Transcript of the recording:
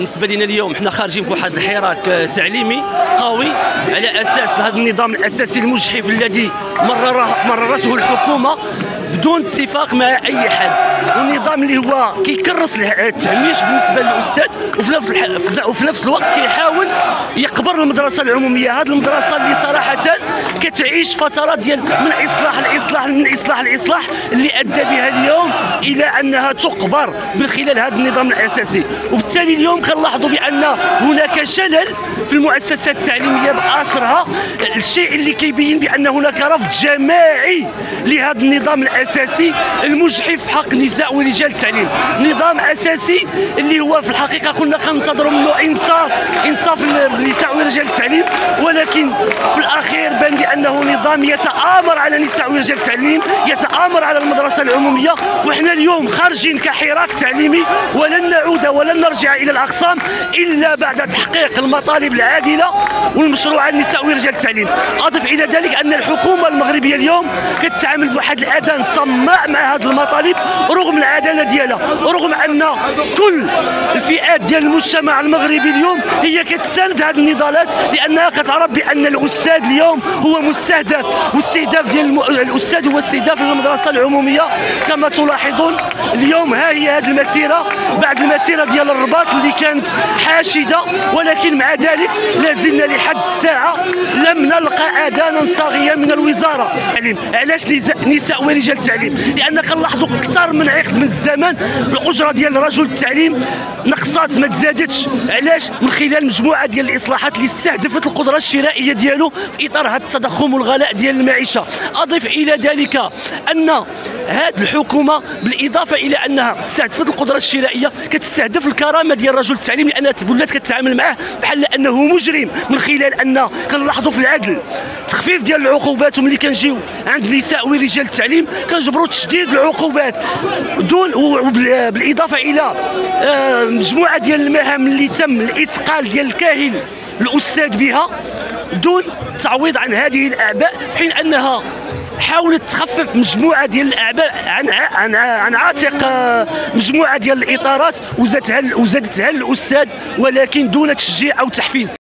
بالنسبه لنا اليوم حنا خارجين بواحد الحراك تعليمي قوي على اساس هذا النظام الاساسي المجحف الذي مررته الحكومه بدون اتفاق مع اي حد، والنظام اللي هو كيكرس التهميش بالنسبه للاستاذ، وفي نفس الوقت كيحاول يقبر المدرسه العموميه. هذه المدرسه اللي صراحه كتعيش فترات ديال من اصلاح اللي ادى بها اليوم الى انها تقبر من خلال هذا النظام الاساسي. وبالتالي اليوم كنلاحظوا بان هناك شلل في المؤسسات التعليميه باصرها، الشيء اللي كيبين بان هناك رفض جماعي لهذا النظام الاساسي المجحف حق النساء ورجال التعليم. نظام اساسي اللي هو في الحقيقه كنا كننتظروا منه انصاف للنساء ورجال التعليم، ولكن في الاخير بان بانه نظام يتآمر على النساء ورجال التعليم، يتآمر على المدرسه العموميه. وحنا اليوم خارجين كحراك تعليمي، ولن نعود ولن نرجع الى الاقسام الا بعد تحقيق المطالب العادله والمشروعه للنساء ورجال التعليم. اضف الى ذلك ان الحكومه المغربيه اليوم كتعامل بواحد الاذان صماء مع هذه المطالب رغم العداله ديالها، رغم ان كل الفئات ديال المجتمع المغربي اليوم هي كتساند هذه النضالات، لانها كتعرف بان الاستاذ اليوم هو مستهدف، والاستهداف ديال الاستاذ هو استهداف للمدرسه العموميه. كما تلاحظون اليوم ها هي هذه المسيره بعد المسيره ديال الرباط اللي كانت حاشده، ولكن مع ذلك لازلنا لحد الساعه لم نلقى اذانا صاغيه من الوزاره التعليم. علاش نساء ورجال التعليم؟ لان كنلاحظوا اكثر من عقد من الزمان الاجره ديال رجل التعليم نقصات ما تزادتش. علاش؟ من خلال مجموعه ديال الاصلاحات اللي استهدفت القدره الشرائيه ديالو في اطار هذا التضخم والغلاء ديال المعيشه. اضف الى ذلك ان هذه الحكومه بالاضافه الى انها استهدفت القدره الشرائيه كتستهدف الكرامه ديال رجل التعليم، لانها ولات كتعامل معاه بحال انه مجرم، من خلال ان كنلاحظوا في العدل تخفيف ديال العقوبات، وملي كنجيو عند النساء ورجال التعليم كنجبروا تشديد العقوبات دون. بالاضافه الى مجموعه ديال المهام اللي تم الاتقال ديال الكاهل الاستاذ بها دون تعويض عن هذه الاعباء، في حين انها حاولت تخفف مجموعه ديال الاعباء عن عاتق مجموعه ديال الاطارات وزادتها الاستاذ، ولكن دون تشجيع او تحفيز.